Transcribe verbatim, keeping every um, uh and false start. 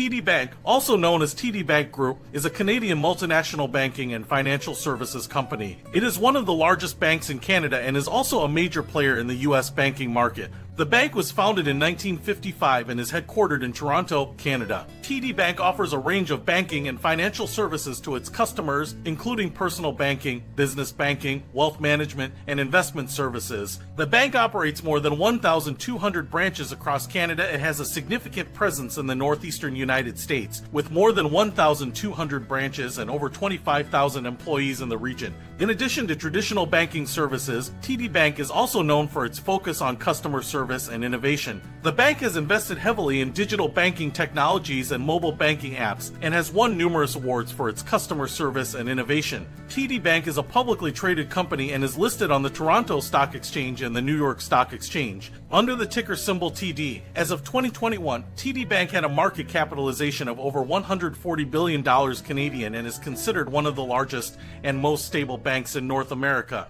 T D Bank, also known as T D Bank Group, is a Canadian multinational banking and financial services company. It is one of the largest banks in Canada and is also a major player in the U S banking market. The bank was founded in nineteen fifty-five and is headquartered in Toronto, Canada. T D Bank offers a range of banking and financial services to its customers, including personal banking, business banking, wealth management, and investment services. The bank operates more than one thousand two hundred branches across Canada and has a significant presence in the northeastern United States, with more than one thousand two hundred branches and over twenty-five thousand employees in the region. In addition to traditional banking services, T D Bank is also known for its focus on customer service and innovation. The bank has invested heavily in digital banking technologies and mobile banking apps and has won numerous awards for its customer service and innovation. T D Bank is a publicly traded company and is listed on the Toronto Stock Exchange and the New York Stock Exchange under the ticker symbol T D. As of twenty twenty-one, T D Bank had a market capitalization of over one hundred forty billion dollars Canadian and is considered one of the largest and most stable banks in North America.